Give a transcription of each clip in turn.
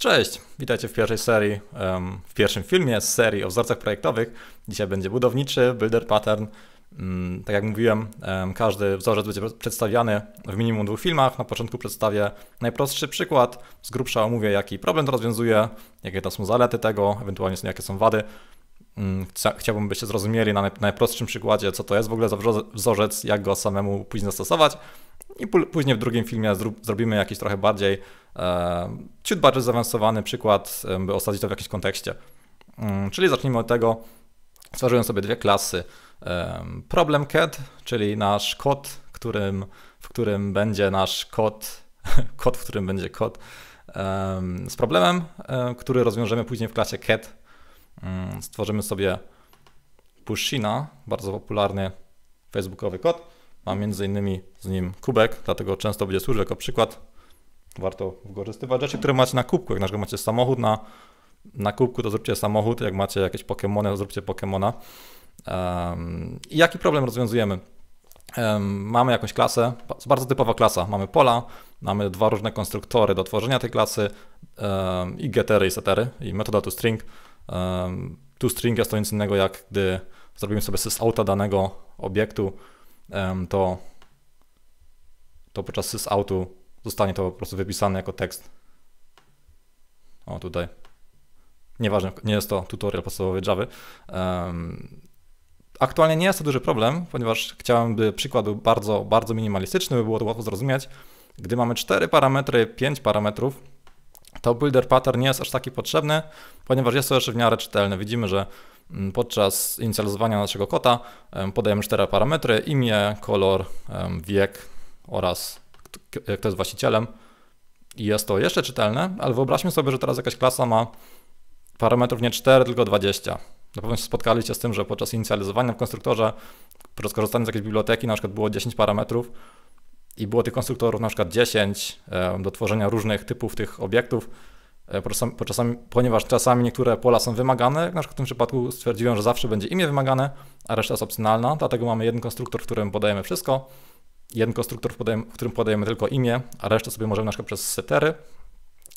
Cześć, witajcie w pierwszej serii, w pierwszym filmie z serii o wzorcach projektowych. Dzisiaj będzie budowniczy, builder pattern. Tak jak mówiłem, każdy wzorzec będzie przedstawiany w minimum dwóch filmach. Na początku przedstawię najprostszy przykład, z grubsza omówię, jaki problem to rozwiązuje, jakie to są zalety tego, ewentualnie jakie są wady. Chciałbym, byście zrozumieli na najprostszym przykładzie, co to jest w ogóle za wzorzec, jak go samemu później zastosować. I później w drugim filmie zrobimy jakiś trochę bardziej, ciut bardziej zaawansowany przykład, by osadzić to w jakimś kontekście. Czyli zacznijmy od tego, stworzyłem sobie dwie klasy. Problem cat, czyli nasz kod, w którym będzie nasz kod, kod, w którym będzie kod z problemem, który rozwiążemy później w klasie cat. Stworzymy sobie Pushina, bardzo popularny facebookowy kod. Mam między innymi z nim kubek, dlatego często będzie służył jako przykład. Warto wykorzystywać rzeczy, które macie na kubku. Jak na przykład macie samochód na kubku, to zróbcie samochód. Jak macie jakieś Pokemony, to zróbcie Pokemona. I jaki problem rozwiązujemy? Mamy jakąś klasę, bardzo typowa klasa. Mamy pola, mamy dwa różne konstruktory do tworzenia tej klasy, i getery, i setery, i metoda toString. ToString jest to nic innego, jak gdy zrobimy sobie sysouta danego obiektu, to podczas sysoutu zostanie to po prostu wypisane jako tekst. O, tutaj. Nieważne, nie jest to tutorial podstawowy Java. Aktualnie nie jest to duży problem, ponieważ chciałem, by przykład był bardzo, bardzo minimalistyczny, by było to łatwo zrozumieć. Gdy mamy 4 parametry, 5 parametrów, to builder pattern nie jest aż taki potrzebny, ponieważ jest to jeszcze w miarę czytelne. Widzimy, że podczas inicjalizowania naszego kota podajemy 4 parametry: imię, kolor, wiek oraz kto jest właścicielem. I jest to jeszcze czytelne, ale wyobraźmy sobie, że teraz jakaś klasa ma parametrów nie 4, tylko 20. Na pewno się spotkaliście z tym, że podczas inicjalizowania w konstruktorze, podczas korzystania z jakiejś biblioteki, na przykład było 10 parametrów i było tych konstruktorów na przykład 10 do tworzenia różnych typów tych obiektów. Ponieważ czasami niektóre pola są wymagane, jak na przykład w tym przypadku stwierdziłem, że zawsze będzie imię wymagane, a reszta jest opcjonalna, dlatego mamy jeden konstruktor, w którym podajemy wszystko, jeden konstruktor, w którym podajemy tylko imię, a resztę sobie możemy na przykład przez setery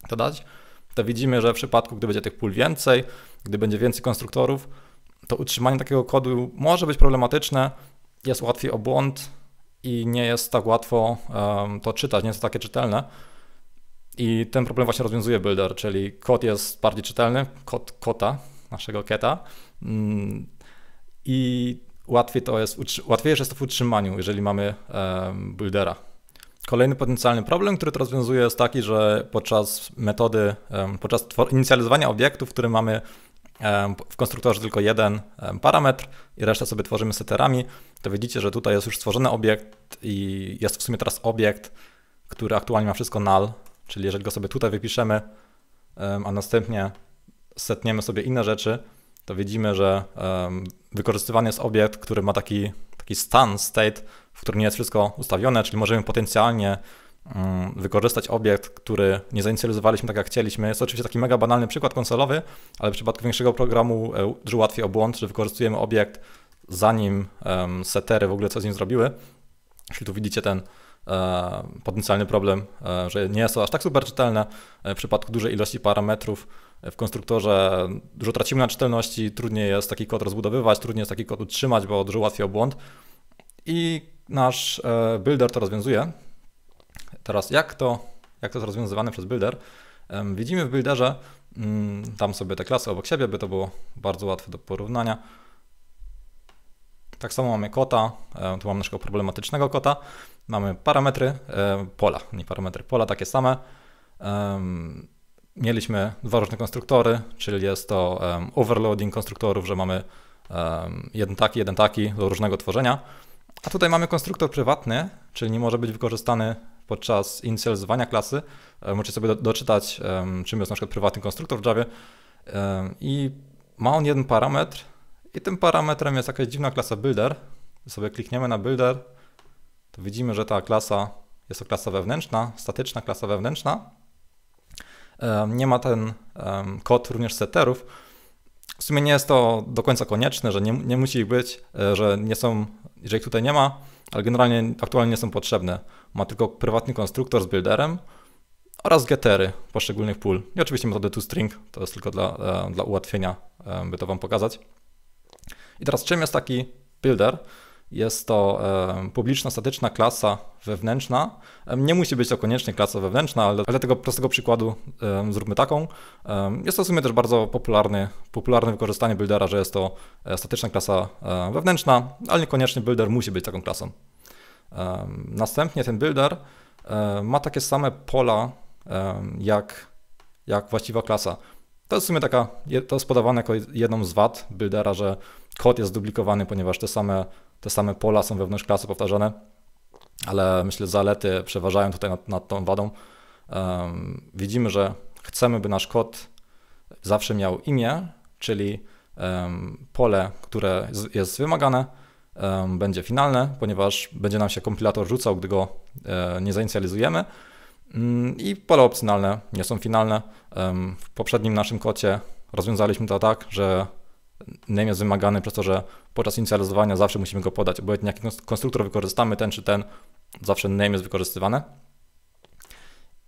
to dać. To widzimy, że w przypadku, gdy będzie tych pól więcej, gdy będzie więcej konstruktorów, to utrzymanie takiego kodu może być problematyczne, jest łatwiej o błąd i nie jest tak łatwo to czytać, nie jest to takie czytelne. I ten problem właśnie rozwiązuje builder, czyli kod jest bardziej czytelny, kod kota, naszego keta, i łatwiejsze jest to w utrzymaniu, jeżeli mamy buildera. Kolejny potencjalny problem, który to rozwiązuje, jest taki, że podczas inicjalizowania obiektu, w którym mamy w konstruktorze tylko jeden parametr i resztę sobie tworzymy seterami, to widzicie, że tutaj jest już stworzony obiekt i jest w sumie teraz obiekt, który aktualnie ma wszystko null. Czyli jeżeli go sobie tutaj wypiszemy, a następnie setniemy sobie inne rzeczy, to widzimy, że wykorzystywany jest obiekt, który ma taki state, w którym nie jest wszystko ustawione, czyli możemy potencjalnie wykorzystać obiekt, który nie zainicjalizowaliśmy tak, jak chcieliśmy. Jest to oczywiście taki mega banalny przykład konsolowy, ale w przypadku większego programu dużo łatwiej o błąd, że wykorzystujemy obiekt, zanim setery w ogóle coś z nim zrobiły. Czyli tu widzicie ten potencjalny problem, że nie jest to aż tak super czytelne. W przypadku dużej ilości parametrów w konstruktorze dużo tracimy na czytelności, trudniej jest taki kod rozbudowywać, trudniej jest taki kod utrzymać, bo dużo łatwiej o błąd. I nasz builder to rozwiązuje. Teraz jak to jest rozwiązywane przez builder? Widzimy w builderze, tam sobie te klasy obok siebie, by to było bardzo łatwe do porównania. Tak samo mamy kota, tu mamy naszego problematycznego kota, mamy parametry pola, nie parametry pola, takie same. Mieliśmy dwa różne konstruktory, czyli jest to overloading konstruktorów, że mamy jeden taki do różnego tworzenia. A tutaj mamy konstruktor prywatny, czyli nie może być wykorzystany podczas inicjalizowania klasy. Możecie sobie doczytać, czym jest na przykład prywatny konstruktor w Javie. I ma on jeden parametr. I tym parametrem jest jakaś dziwna klasa builder. Gdy sobie klikniemy na builder, to widzimy, że ta klasa jest to klasa wewnętrzna, statyczna klasa wewnętrzna. Nie ma ten kod również seterów. W sumie nie jest to do końca konieczne, że nie musi ich być, że ich tutaj nie ma, ale generalnie aktualnie nie są potrzebne. Ma tylko prywatny konstruktor z builderem oraz gettery poszczególnych pól. I oczywiście metodę toString, to jest tylko dla ułatwienia, by to Wam pokazać. I teraz czym jest taki builder? Jest to publiczna, statyczna klasa wewnętrzna. Nie musi być to koniecznie klasa wewnętrzna, ale dla tego prostego przykładu zróbmy taką. Jest to w sumie też bardzo popularne wykorzystanie buildera, że jest to statyczna klasa wewnętrzna, ale niekoniecznie builder musi być taką klasą. Następnie ten builder ma takie same pola jak właściwa klasa. To jest w sumie to jest podawane jako jedną z wad buildera, że kod jest zduplikowany, ponieważ te same pola są wewnątrz klasy powtarzane, ale myślę, że zalety przeważają tutaj nad tą wadą. Widzimy, że chcemy, by nasz kod zawsze miał imię, czyli pole, które jest wymagane, będzie finalne, ponieważ będzie nam się kompilator rzucał, gdy go nie zainicjalizujemy. I pole opcjonalne nie są finalne. W poprzednim naszym kodzie rozwiązaliśmy to tak, że name jest wymagany przez to, że podczas inicjalizowania zawsze musimy go podać. Obojętnie jaki konstruktor wykorzystamy, ten czy ten, zawsze name jest wykorzystywane.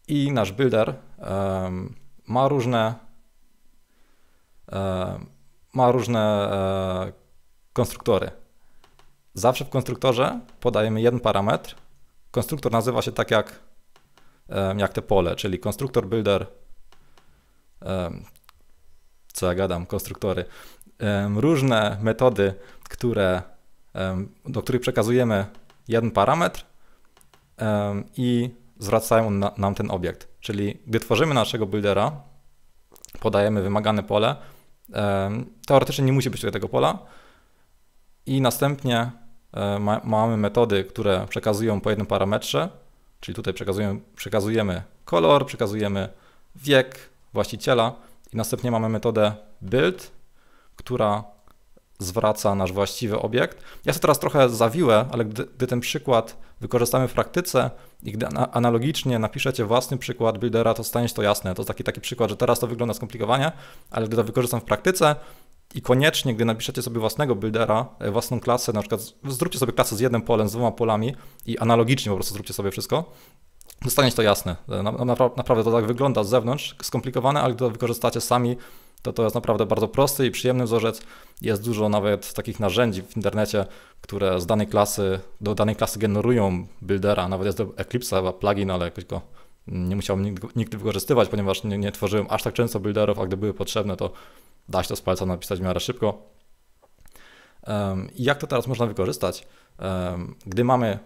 I nasz builder ma różne konstruktory. Zawsze w konstruktorze podajemy jeden parametr. Konstruktor nazywa się tak jak te pole, czyli konstruktor builder. Co ja gadam, konstruktory. Różne metody, do których przekazujemy jeden parametr i zwracają nam ten obiekt. Czyli gdy tworzymy naszego buildera, podajemy wymagane pole. Teoretycznie nie musi być tutaj tego pola. I następnie mamy metody, które przekazują po jednym parametrze, czyli tutaj przekazujemy kolor, przekazujemy wiek właściciela i następnie mamy metodę build, która zwraca nasz właściwy obiekt. Ja sobie teraz trochę zawiłem, ale gdy ten przykład wykorzystamy w praktyce i gdy analogicznie napiszecie własny przykład buildera, to stanie się to jasne. To jest taki przykład, że teraz to wygląda skomplikowanie, ale gdy to wykorzystam w praktyce i koniecznie, gdy napiszecie sobie własnego buildera, własną klasę, na przykład zróbcie sobie klasę z jednym polem, z dwoma polami i analogicznie po prostu zróbcie sobie wszystko, to stanie się to jasne. Naprawdę to tak wygląda z zewnątrz, skomplikowane, ale gdy to wykorzystacie sami, to jest naprawdę bardzo prosty i przyjemny wzorzec. Jest dużo nawet takich narzędzi w internecie, które z danej klasy do danej klasy generują buildera. Nawet jest do Eclipse'a chyba plugin, ale jakoś go nie musiałem nigdy wykorzystywać, ponieważ nie tworzyłem aż tak często builderów, a gdy były potrzebne, to da się to z palca napisać w miarę szybko. I jak to teraz można wykorzystać? Gdy mamy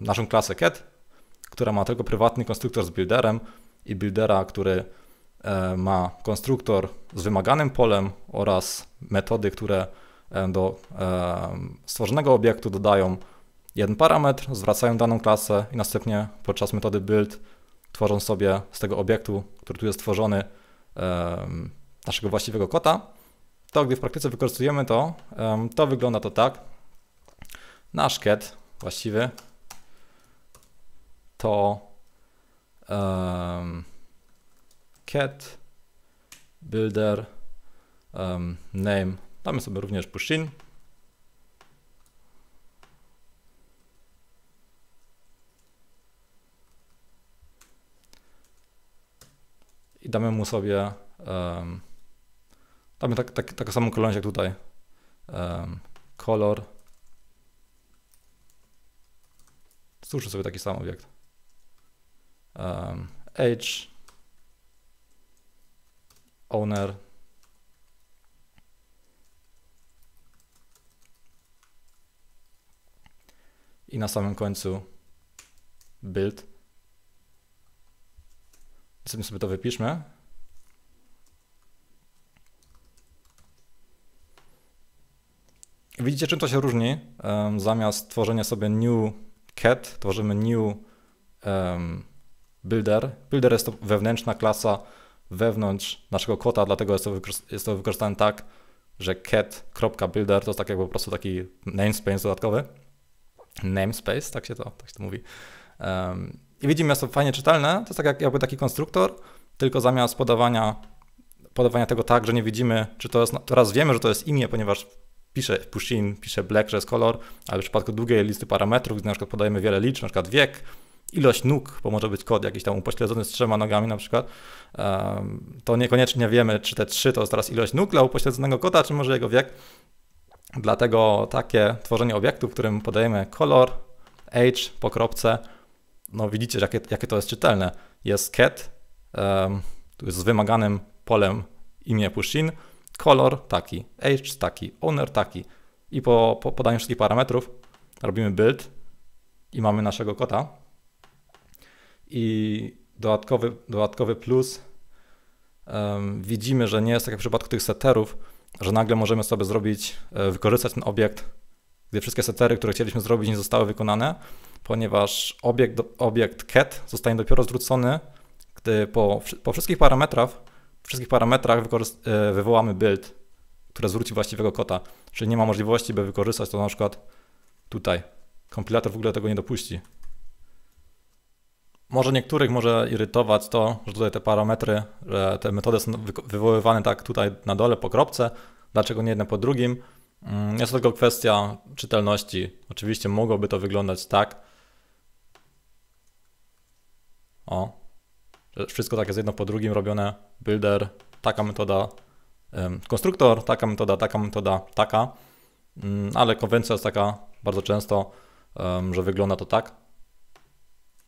naszą klasę cat, która ma tylko prywatny konstruktor z builderem i buildera, który ma konstruktor z wymaganym polem oraz metody, które do stworzonego obiektu dodają jeden parametr, zwracają daną klasę i następnie podczas metody build tworzą sobie z tego obiektu, który tu jest stworzony, naszego właściwego kota, to gdy w praktyce wykorzystujemy to, to wygląda to tak. Nasz cat właściwy to cat builder name, damy sobie również Pushchin. I damy mu sobie damy taką samą kolejność jak tutaj. Kolor. Stwórzmy sobie taki sam obiekt. Age. Owner. I na samym końcu build. Sobie to wypiszmy. Widzicie, czym to się różni? Zamiast tworzenia sobie new cat, tworzymy new builder. Builder jest to wewnętrzna klasa wewnątrz naszego kota, dlatego jest to wykorzystane tak, że cat.builder to jest tak jak po prostu taki namespace dodatkowy. Namespace, tak się to mówi. I widzimy, jest to fajnie czytelne. To jest tak jakby taki konstruktor, tylko zamiast podawania tego tak, że nie widzimy, czy to jest, teraz wiemy, że to jest imię, ponieważ pisze Pushchin, pisze black, że jest kolor, ale w przypadku długiej listy parametrów, gdy na przykład podajemy wiele liczb, na przykład wiek, ilość nóg, bo może być kod jakiś tam upośledzony z 3 nogami na przykład, to niekoniecznie wiemy, czy te 3 to jest teraz ilość nóg dla upośledzonego kota, czy może jego wiek. Dlatego takie tworzenie obiektu, w którym podajemy kolor, age po kropce, no widzicie, jakie to jest czytelne. Jest cat, tu jest z wymaganym polem imię Pushin, kolor taki, age taki, owner taki. I po podaniu wszystkich parametrów robimy build i mamy naszego kota. I dodatkowy plus, widzimy, że nie jest tak jak w przypadku tych setterów, że nagle możemy sobie wykorzystać ten obiekt, gdy wszystkie settery, które chcieliśmy zrobić, nie zostały wykonane, ponieważ obiekt cat zostanie dopiero zwrócony, gdy po wszystkich parametrach wywołamy build, które zwróci właściwego kota. Czyli nie ma możliwości, by wykorzystać to na przykład tutaj. Kompilator w ogóle tego nie dopuści. Może niektórych może irytować to, że tutaj te parametry, że te metody są wywoływane tak tutaj na dole po kropce. Dlaczego nie jedne po drugim? Jest to tylko kwestia czytelności. Oczywiście mogłoby to wyglądać tak. O, wszystko tak jest jedno po drugim robione. Builder, taka metoda, konstruktor, taka metoda, taka. Ale konwencja jest taka bardzo często, że wygląda to tak.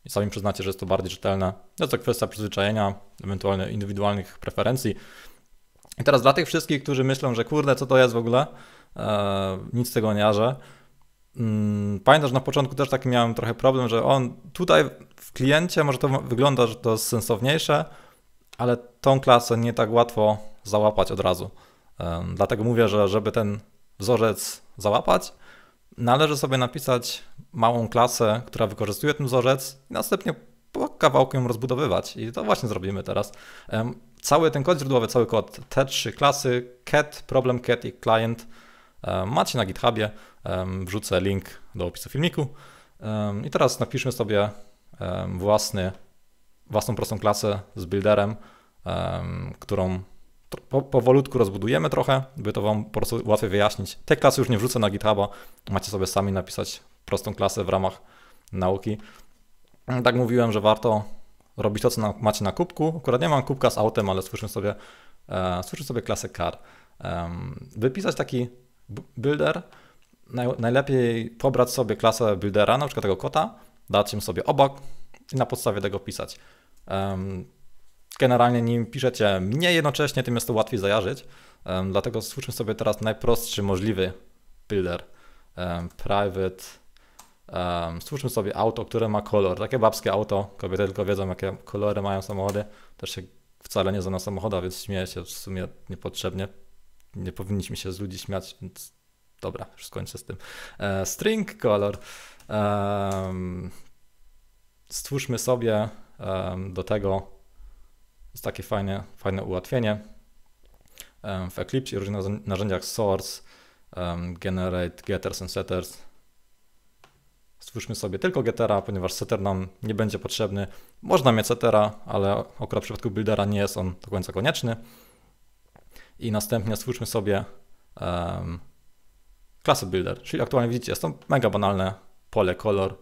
I sami przyznacie, że jest to bardziej czytelne. Jest to kwestia przyzwyczajenia, ewentualnie indywidualnych preferencji. I teraz dla tych wszystkich, którzy myślą, że kurde, co to jest w ogóle, nic z tego nie jarzę. Pamiętam, że na początku też taki miałem trochę problem, że on tutaj w kliencie może to wygląda, że to jest sensowniejsze, ale tą klasę nie tak łatwo załapać od razu. Dlatego mówię, że żeby ten wzorzec załapać, należy sobie napisać małą klasę, która wykorzystuje ten wzorzec i następnie po kawałku ją rozbudowywać. I to właśnie zrobimy teraz. Cały ten kod źródłowy, cały kod, te 3 klasy, cat, problem cat i client macie na GitHubie. Wrzucę link do opisu filmiku. I teraz napiszmy sobie własną prostą klasę z builderem, którą powolutku rozbudujemy trochę, by to wam po prostu łatwiej wyjaśnić. Te klasy już nie wrzucę na GitHuba, macie sobie sami napisać prostą klasę w ramach nauki. Tak mówiłem, że warto robić to, co macie na kubku. Akurat nie mam kubka z autem, ale stwórzmy sobie klasę car. Wypisać taki builder, najlepiej pobrać sobie klasę buildera, na przykład tego kota, dać im sobie obok i na podstawie tego pisać. Generalnie nim piszecie mniej jednocześnie, tym jest to łatwiej zajarzyć. Dlatego stwórzmy sobie teraz najprostszy możliwy builder. Private. Stwórzmy sobie auto, które ma kolor. Takie babskie auto. Kobiety tylko wiedzą, jakie kolory mają samochody. Też się wcale nie znam na samochodach, więc śmieję się w sumie niepotrzebnie. Nie powinniśmy się z ludzi śmiać, więc dobra, już skończę z tym. String color. Stwórzmy sobie do tego. Jest takie fajne ułatwienie w Eclipse i różnych narzędziach source, generate getters and setters. Stwórzmy sobie tylko gettera, ponieważ setter nam nie będzie potrzebny. Można mieć settera, ale akurat w przypadku buildera nie jest on do końca konieczny. I następnie stwórzmy sobie klasę builder, czyli aktualnie widzicie, jest to mega banalne pole color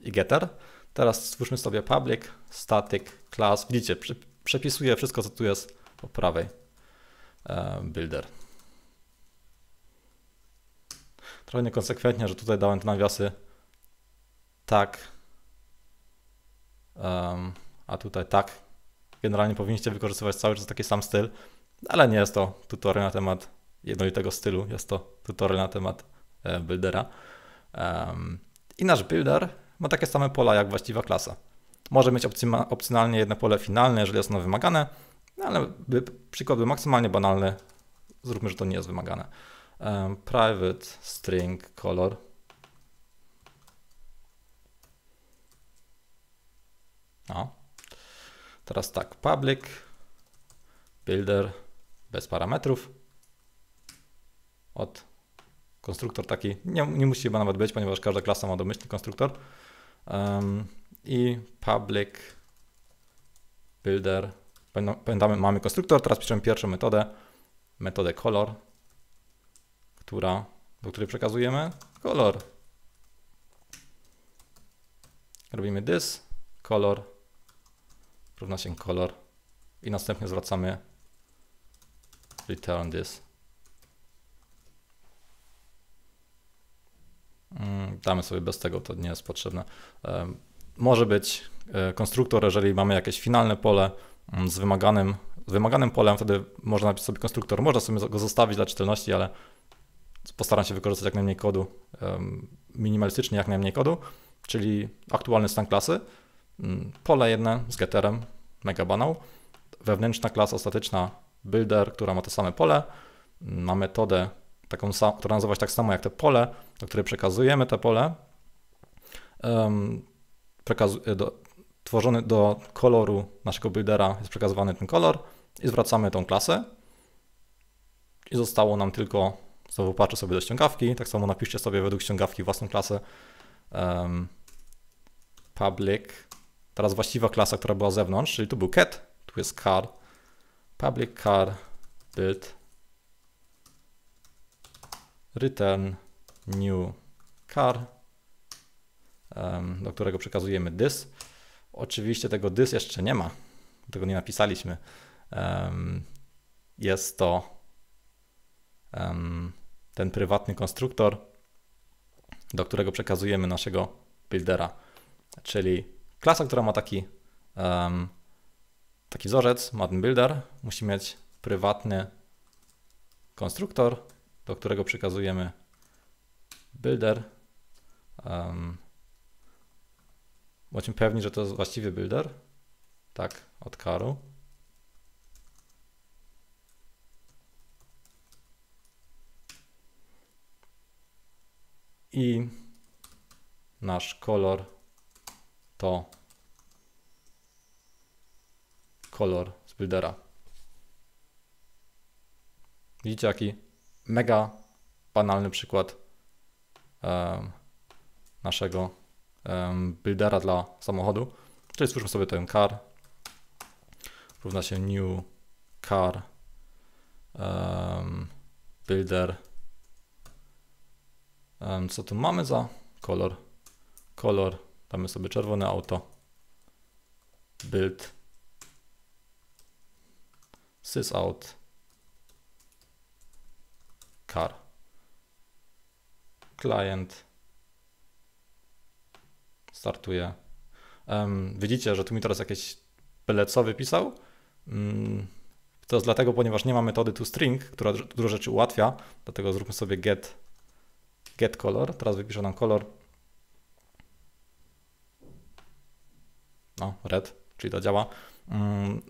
i getter. Teraz stwórzmy sobie public static class. Widzicie, przepisuję wszystko, co tu jest po prawej. Builder. Trochę niekonsekwentnie, że tutaj dałem te nawiasy tak, a tutaj tak. Generalnie powinniście wykorzystywać cały czas taki sam styl, ale nie jest to tutorial na temat jednolitego stylu, jest to tutorial na temat buildera. I nasz builder ma takie same pola jak właściwa klasa. Może mieć opcjonalnie jedno pole finalne, jeżeli jest ono wymagane, ale przykład był maksymalnie banalny. Zróbmy, że to nie jest wymagane. Private string color. No. Teraz tak, public builder bez parametrów. Od konstruktor taki nie musi chyba nawet być, ponieważ każda klasa ma domyślny konstruktor. I public builder. Pamiętamy, mamy konstruktor, teraz piszemy pierwszą metodę color, do której przekazujemy kolor. Robimy this, kolor równa się kolor i następnie zwracamy return this. Damy sobie bez tego, to nie jest potrzebne. Może być konstruktor, jeżeli mamy jakieś finalne pole z wymaganym polem, wtedy można napisać sobie konstruktor. Można sobie go zostawić dla czytelności, ale postaram się wykorzystać jak najmniej kodu, minimalistycznie jak najmniej kodu, czyli aktualny stan klasy, pole jedne z getterem, mega banał, wewnętrzna klasa ostateczna builder, która ma to same pole, ma metodę taką samą, która nazywa się tak samo jak te pole, do której przekazujemy te pole, tworzony do koloru naszego buildera jest przekazywany ten kolor i zwracamy tą klasę i zostało nam tylko, znowu patrzę sobie do ściągawki, tak samo napiszcie sobie według ściągawki własną klasę public, teraz właściwa klasa, która była z zewnątrz, czyli tu był cat, tu jest car, public car build return new car, do którego przekazujemy this. Oczywiście tego this jeszcze nie ma, tego nie napisaliśmy. Jest to ten prywatny konstruktor, do którego przekazujemy naszego buildera, czyli klasa, która ma taki wzorzec, ma ten builder, musi mieć prywatny konstruktor, do którego przekazujemy builder. Bądźmy pewni, że to jest właściwy builder. Tak, od karu. I nasz kolor to kolor z buildera. Widzicie, jaki mega banalny przykład naszego buildera dla samochodu. Czyli spójrzmy sobie ten car równa się new car builder. Co tu mamy za kolor? Kolor, damy sobie czerwone auto build sysout car client startuje. Widzicie, że tu mi teraz jakieś byle co wypisał. To jest dlatego, ponieważ nie ma metody toString, która dużo rzeczy ułatwia, dlatego zróbmy sobie get color. Teraz wypiszę nam kolor. No, red, czyli to działa.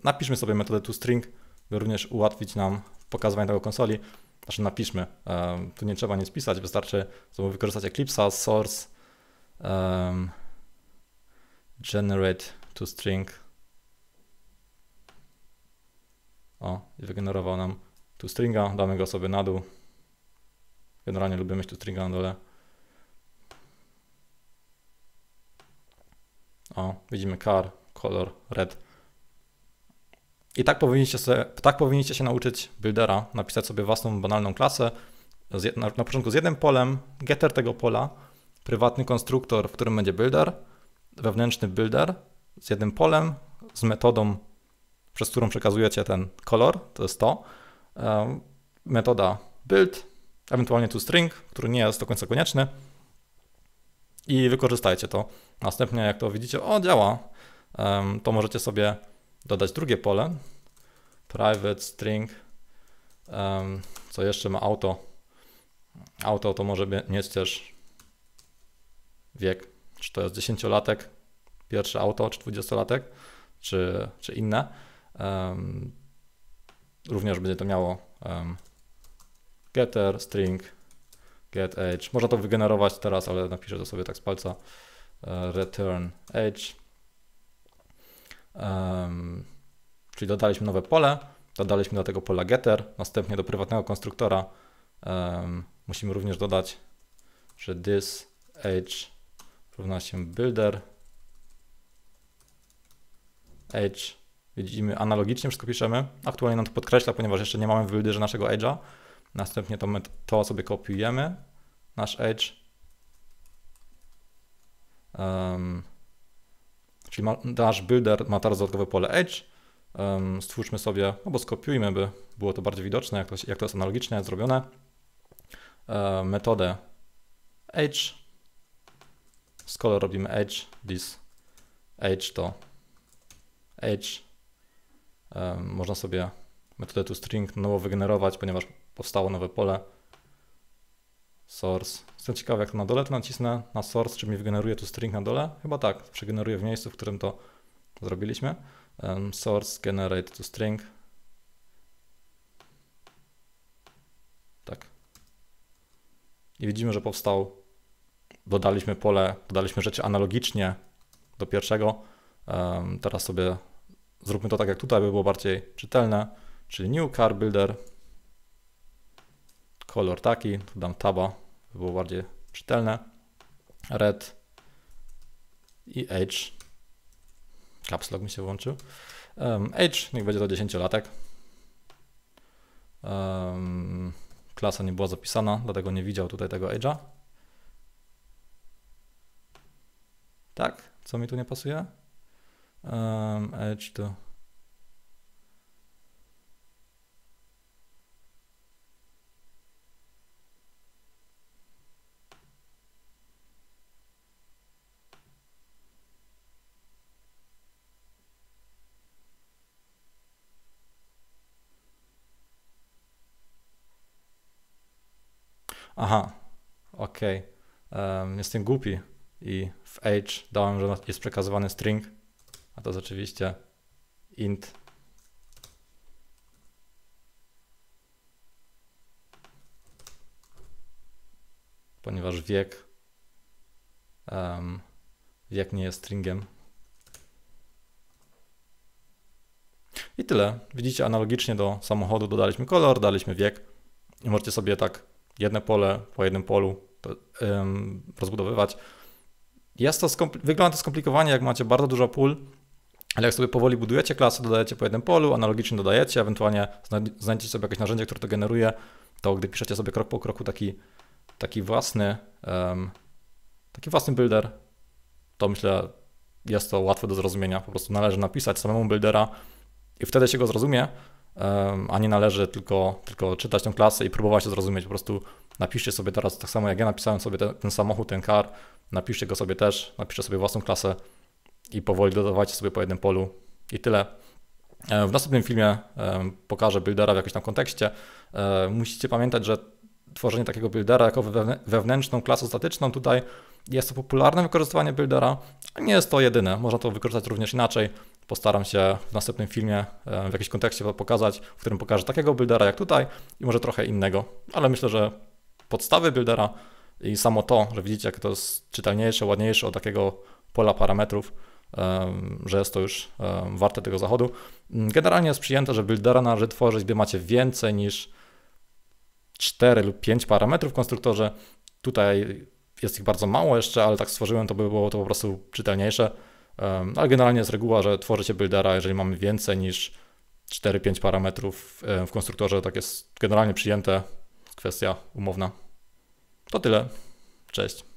Napiszmy sobie metodę toString, by również ułatwić nam pokazywanie tego konsoli. Znaczy napiszmy, tu nie trzeba nic pisać, wystarczy sobie wykorzystać Eclipse'a, source, generate toString. O, i wygenerował nam toStringa. Damy go sobie na dół. Generalnie lubię mieć toStringa na dole. O, widzimy car, color, red. I tak powinniście się nauczyć buildera. Napisać sobie własną banalną klasę. Na początku z jednym polem, getter tego pola, prywatny konstruktor, w którym będzie builder, wewnętrzny builder z jednym polem, z metodą, przez którą przekazujecie ten kolor, to jest to, metoda build, ewentualnie toString, który nie jest do końca konieczny i wykorzystajcie to. Następnie jak to widzicie, o działa, to możecie sobie dodać drugie pole, private string, co jeszcze ma auto, auto to może mieć też wiek, czy to jest 10-latek, pierwsze auto, czy 20-latek, czy inne. Również będzie to miało getter, string, get age. Można to wygenerować teraz, ale napiszę to sobie tak z palca. Return age. Czyli dodaliśmy nowe pole, dodaliśmy do tego pola getter, następnie do prywatnego konstruktora musimy również dodać, że this age równa się builder age. Widzimy analogicznie, wszystko piszemy. Aktualnie nam to podkreśla, ponieważ jeszcze nie mamy w builderze naszego age'a. Następnie to sobie kopiujemy, nasz age. Czyli nasz builder ma teraz dodatkowe pole edge. Stwórzmy sobie, albo skopiujmy, by było to bardziej widoczne, jak to jest analogicznie zrobione, metodę edge. Z kolei robimy edge, this edge to edge. Można sobie metodę toString nowo wygenerować, ponieważ powstało nowe pole source. Jestem ciekawy, jak to na dole to nacisnę na source, czy mi wygeneruje toString na dole? Chyba tak, przegeneruje w miejscu, w którym to zrobiliśmy. Source generate toString. Tak. I widzimy, że powstał. Dodaliśmy pole, dodaliśmy rzeczy analogicznie do pierwszego. Teraz sobie zróbmy to tak jak tutaj, by było bardziej czytelne. Czyli new car builder. Kolor taki, tu dam taba, by było bardziej czytelne. Red i age. Caps lock mi się włączył. Age, niech będzie to 10-latek. Klasa nie była zapisana, dlatego nie widział tutaj tego age'a. Tak? Co mi tu nie pasuje? Age to... Aha, okej. Jestem głupi i w age dałem, że jest przekazywany string, a to jest oczywiście int. Ponieważ wiek nie jest stringiem. I tyle. Widzicie, analogicznie do samochodu dodaliśmy kolor, daliśmy wiek i możecie sobie tak jedno pole po jednym polu to, rozbudowywać. Jest to wygląda to skomplikowanie, jak macie bardzo dużo pól, ale jak sobie powoli budujecie klasę, dodajecie po jednym polu, analogicznie dodajecie, ewentualnie znajdziecie sobie jakieś narzędzie, które to generuje, to gdy piszecie sobie krok po kroku taki własny builder, to myślę, jest to łatwe do zrozumienia. Po prostu należy napisać samemu buildera i wtedy się go zrozumie. A nie należy tylko czytać tą klasę i próbować to zrozumieć. Po prostu napiszcie sobie teraz tak samo, jak ja napisałem sobie ten samochód, ten car, napiszcie go sobie też, napiszcie sobie własną klasę i powoli dodawajcie sobie po jednym polu i tyle. W następnym filmie pokażę buildera w jakimś tam kontekście. Musicie pamiętać, że tworzenie takiego buildera jako wewnętrzną klasę statyczną tutaj jest to popularne wykorzystywanie buildera, a nie jest to jedyne. Można to wykorzystać również inaczej. Postaram się w następnym filmie w jakimś kontekście to pokazać, w którym pokażę takiego buildera jak tutaj i może trochę innego, ale myślę, że podstawy buildera i samo to, że widzicie, jak to jest czytelniejsze, ładniejsze od takiego pola parametrów, że jest to już warte tego zachodu. Generalnie jest przyjęte, że buildera należy tworzyć, gdy macie więcej niż 4 lub 5 parametrów w konstruktorze. Tutaj jest ich bardzo mało jeszcze, ale tak stworzyłem, to by było to po prostu czytelniejsze. Ale generalnie jest reguła, że tworzy się buildera, jeżeli mamy więcej niż 4-5 parametrów w konstruktorze. Tak jest generalnie przyjęte, kwestia umowna. To tyle. Cześć.